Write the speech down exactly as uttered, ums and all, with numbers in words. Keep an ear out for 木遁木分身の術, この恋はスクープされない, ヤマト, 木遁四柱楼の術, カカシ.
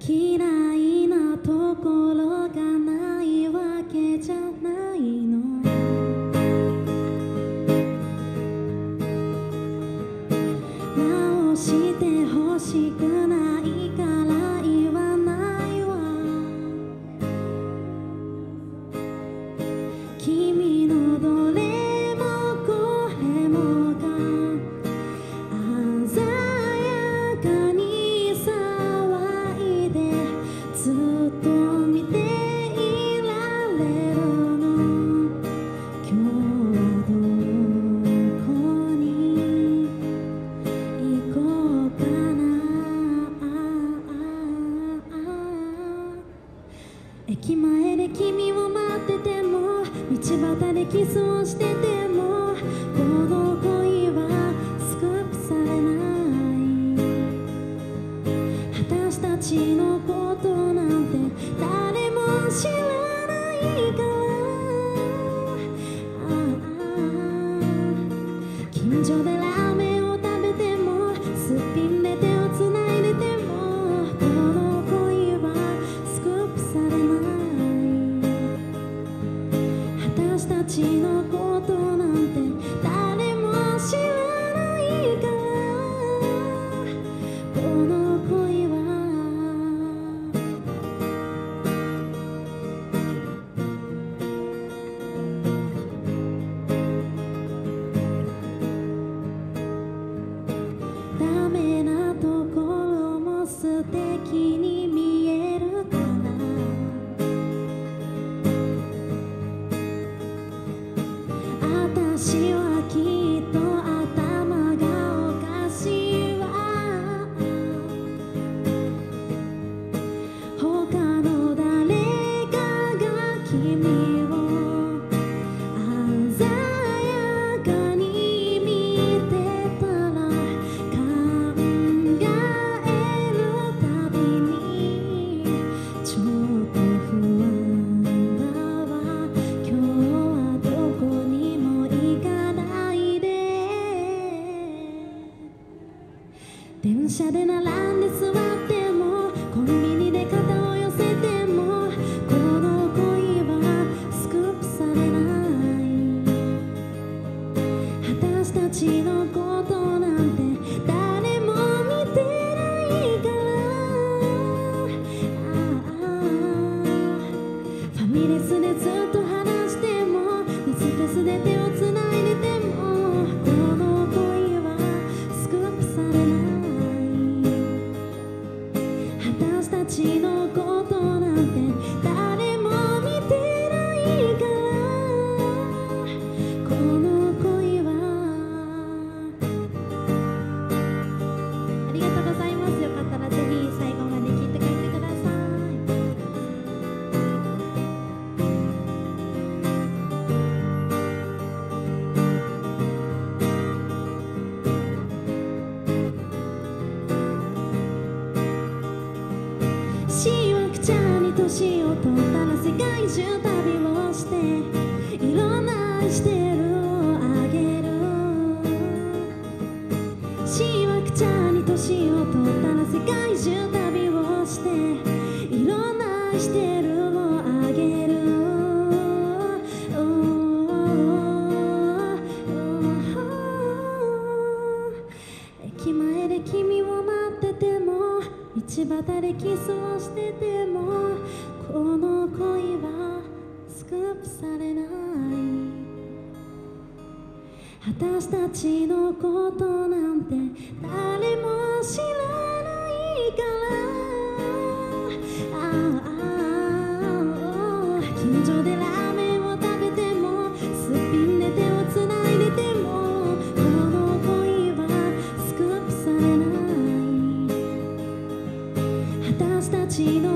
嫌いなところがないわけじゃないの。直して欲しくないから言わないわ。君のどれもこれもが鮮やかに騒いでずっと見ていられるの。今日はどこに行こうかな。駅前で君を待ってても、道端でキスをしてても、この恋はスクープされない。私たちのことなんて誰も知らないから。ああ近所でラーメンを食べても、すっぴんで手をつないでても、この恋はスクープされない。私たちのことなんて誰も知らないから、この恋は。ダメなところも素敵に見えるから、私はきっと頭がおかしいわ。他の誰かが君を鮮やかに見てたら、考えるたびにちょっと不安だわ。今日はどこに電車で並んで座っても、コンビニで肩を寄せても、この恋はスクープされない。私たちのことなんて誰も見てないから。ああファミレスでずっと話しても、夏フェスで手をつないでても、この恋はスクープされない。私たちのことなんて誰も見てないから、この恋は。ありがとうございます。よかったらぜひ最後まで聴いて帰ってください。ちゃんに年を取ったら世界中旅をして、いろんな愛してるをあげる。しわくちゃんに年を取ったら世界中旅をして、いろんな愛してるをあげる。駅前で君を待ってても、道端でキスをしてても、この恋はスクープされない。私たちのことなんて誰も知らないから。ああ近所でラーメンを食べても、すっぴんで手をつないでても、この恋はスクープされない。私たちの